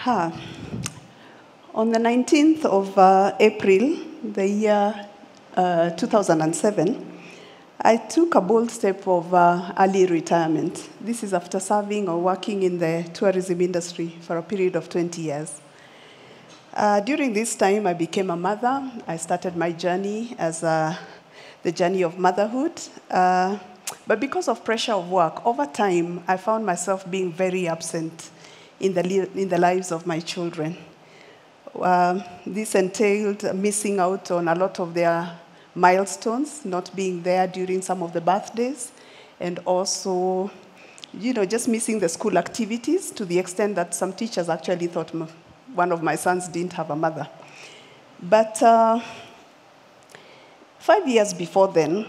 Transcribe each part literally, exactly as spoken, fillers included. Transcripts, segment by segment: Huh. On the nineteenth of uh, April, the year uh, two thousand seven, I took a bold step of uh, early retirement. This is after serving or working in the tourism industry for a period of twenty years. Uh, during this time, I became a mother. I started my journey as uh, the journey of motherhood. Uh, but because of pressure of work, over time, I found myself being very absent in the, li in the lives of my children. Uh, this entailed missing out on a lot of their milestones, not being there during some of the birthdays, and also, you know, just missing the school activities to the extent that some teachers actually thought one of my sons didn't have a mother. But uh, five years before then,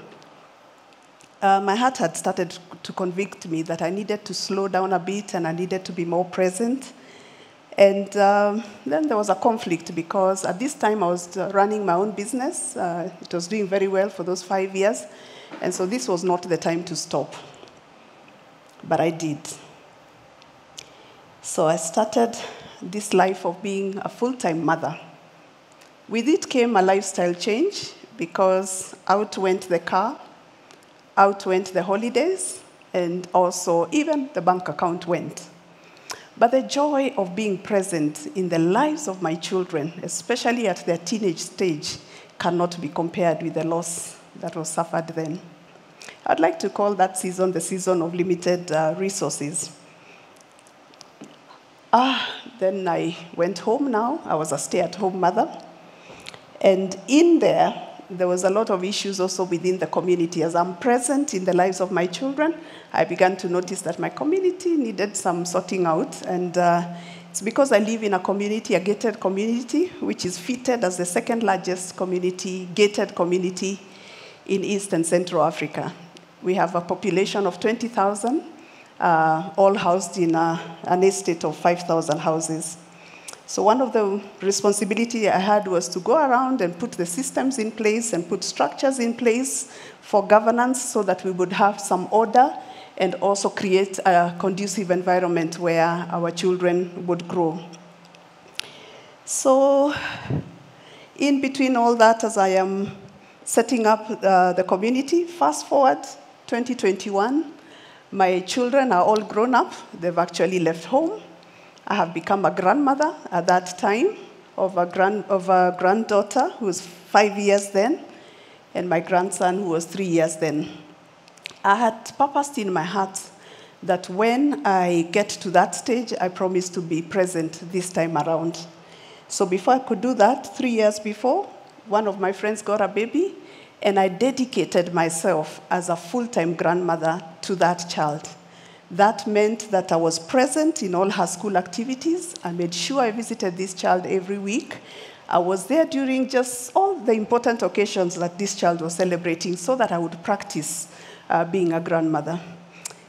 uh, my heart had started to convict me that I needed to slow down a bit and I needed to be more present. And um, then there was a conflict because at this time I was running my own business. Uh, it was doing very well for those five years. And so this was not the time to stop. But I did. So I started this life of being a full-time mother. With it came a lifestyle change because out went the car, out went the holidays, and also even the bank account went. But the joy of being present in the lives of my children, especially at their teenage stage, cannot be compared with the loss that was suffered then. I'd like to call that season the season of limited uh, resources. Ah, then I went home now. I was a stay-at-home mother. And in there, there was a lot of issues also within the community. As I'm present in the lives of my children, I began to notice that my community needed some sorting out. And uh, it's because I live in a community, a gated community, which is fitted as the second largest community, gated community in East and Central Africa. We have a population of twenty thousand, uh, all housed in a, an estate of five thousand houses. So one of the responsibilities I had was to go around and put the systems in place and put structures in place for governance so that we would have some order and also create a conducive environment where our children would grow. So in between all that, as I am setting up uh, the community, fast forward twenty twenty-one, my children are all grown up. They've actually left home. I have become a grandmother at that time of a, grand, of a granddaughter who was five years then, and my grandson who was three years then. I had purposed in my heart that when I get to that stage, I promise to be present this time around. So before I could do that, three years before, one of my friends got a baby, and I dedicated myself as a full-time grandmother to that child. That meant that I was present in all her school activities. I made sure I visited this child every week. I was there during just all the important occasions that this child was celebrating so that I would practice uh, being a grandmother.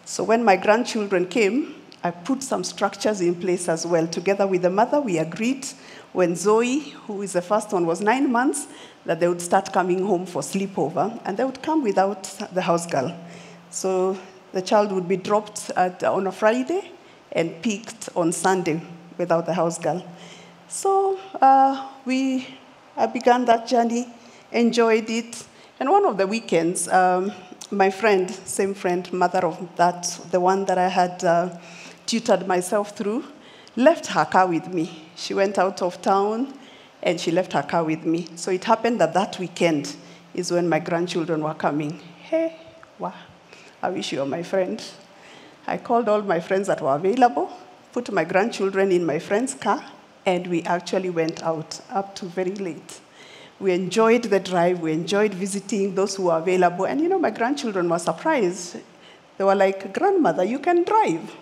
So when my grandchildren came, I put some structures in place as well. Together with the mother, we agreed when Zoe, who is the first one, was nine months, that they would start coming home for sleepover, and they would come without the house girl. So the child would be dropped at, on a Friday and picked on Sunday without the house girl. So uh, we, I began that journey, enjoyed it. And one of the weekends, um, my friend, same friend, mother of that, the one that I had uh, tutored myself through, left her car with me. She went out of town, and she left her car with me. So it happened that that weekend is when my grandchildren were coming. Hey, wow. I wish you were my friend. I called all my friends that were available, put my grandchildren in my friend's car, and we actually went out up to very late. We enjoyed the drive. We enjoyed visiting those who were available. And, you know, my grandchildren were surprised. They were like, "Grandmother, you can drive."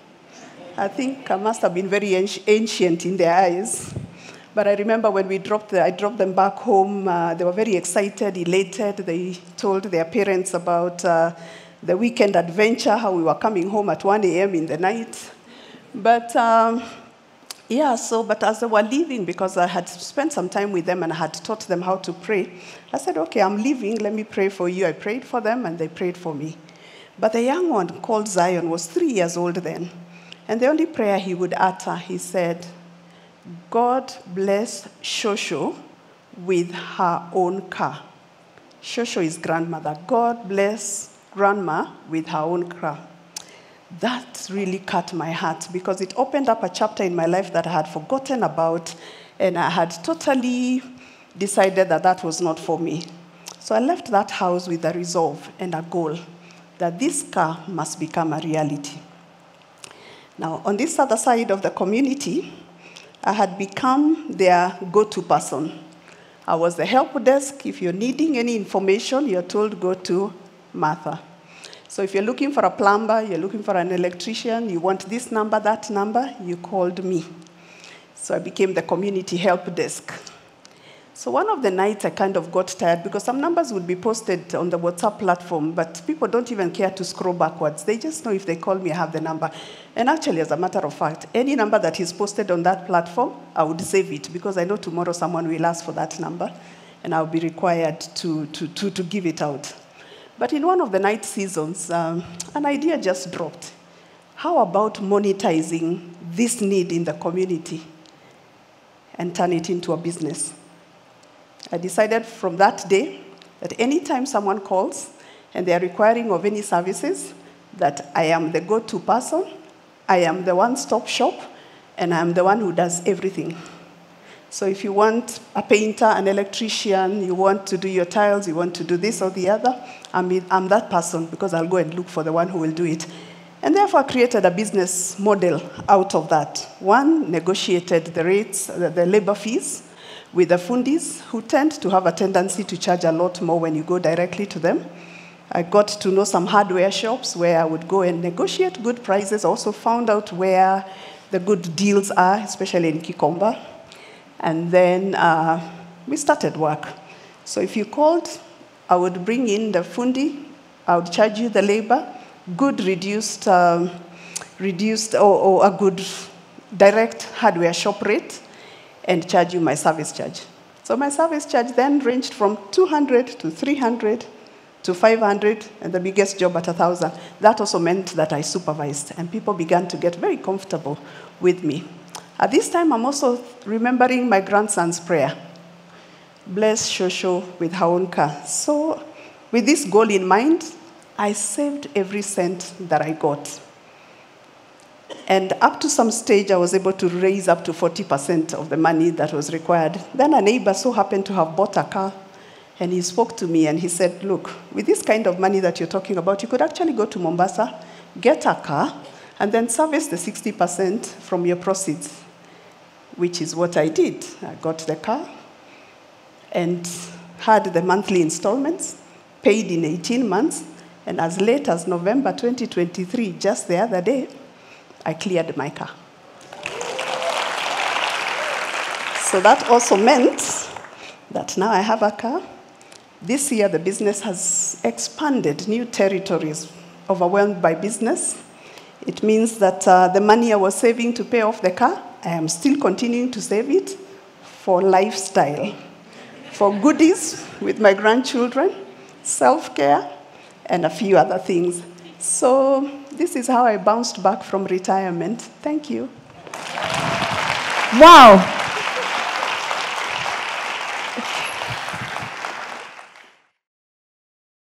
I think I must have been very ancient in their eyes. But I remember when we dropped the, I dropped them back home, uh, they were very excited, elated. They told their parents about uh, the weekend adventure, how we were coming home at one A M in the night. But um, yeah, so, but as they were leaving, because I had spent some time with them and I had taught them how to pray, I said, "Okay, I'm leaving, let me pray for you." I prayed for them and they prayed for me. But the young one called Zion was three years old then. And the only prayer he would utter, he said, God blessed Shosho with her own car. Shosho is grandmother. God bless grandma with her own car. That really cut my heart because it opened up a chapter in my life that I had forgotten about, and I had totally decided that that was not for me. So I left that house with a resolve and a goal that this car must become a reality. Now, on this other side of the community, I had become their go-to person. I was the help desk. If you're needing any information, you're told go to Martha. So if you're looking for a plumber, you're looking for an electrician, you want this number, that number, you called me. So I became the community help desk. So one of the nights I kind of got tired because some numbers would be posted on the WhatsApp platform, but people don't even care to scroll backwards. They just know if they call me, I have the number. And actually, as a matter of fact, any number that is posted on that platform, I would save it because I know tomorrow someone will ask for that number and I'll be required to, to, to, to give it out. But in one of the night seasons, um, an idea just dropped. How about monetizing this need in the community and turn it into a business? I decided from that day that anytime someone calls and they are requiring of any services, that I am the go-to person, I am the one-stop shop, and I am the one who does everything. So if you want a painter, an electrician, you want to do your tiles, you want to do this or the other, I'm, I'm that person because I'll go and look for the one who will do it. And therefore I created a business model out of that. One, negotiated the rates, the, the labor fees, with the fundis, who tend to have a tendency to charge a lot more when you go directly to them. I got to know some hardware shops where I would go and negotiate good prices. I also found out where the good deals are, especially in Kikomba. And then uh, we started work. So if you called, I would bring in the fundi, I would charge you the labor, good reduced, um, reduced or, or a good direct hardware shop rate, and charge you my service charge. So my service charge then ranged from two hundred to three hundred to five hundred, and the biggest job at one thousand. That also meant that I supervised, and people began to get very comfortable with me. At this time, I'm also remembering my grandson's prayer. Bless Shosho with her own car. So with this goal in mind, I saved every cent that I got. And up to some stage, I was able to raise up to forty percent of the money that was required. Then a neighbor so happened to have bought a car, and he spoke to me, and he said, look, with this kind of money that you're talking about, you could actually go to Mombasa, get a car, and then service the sixty percent from your proceeds, which is what I did. I got the car and had the monthly installments, paid in eighteen months, and as late as November twenty twenty-three, just the other day, I cleared my car. So that also meant that now I have a car. This year, the business has expanded, new territories, overwhelmed by business. It means that uh, the money I was saving to pay off the car, I am still continuing to save it for lifestyle, for goodies with my grandchildren, self-care, and a few other things. So this is how I bounced back from retirement. Thank you. Wow.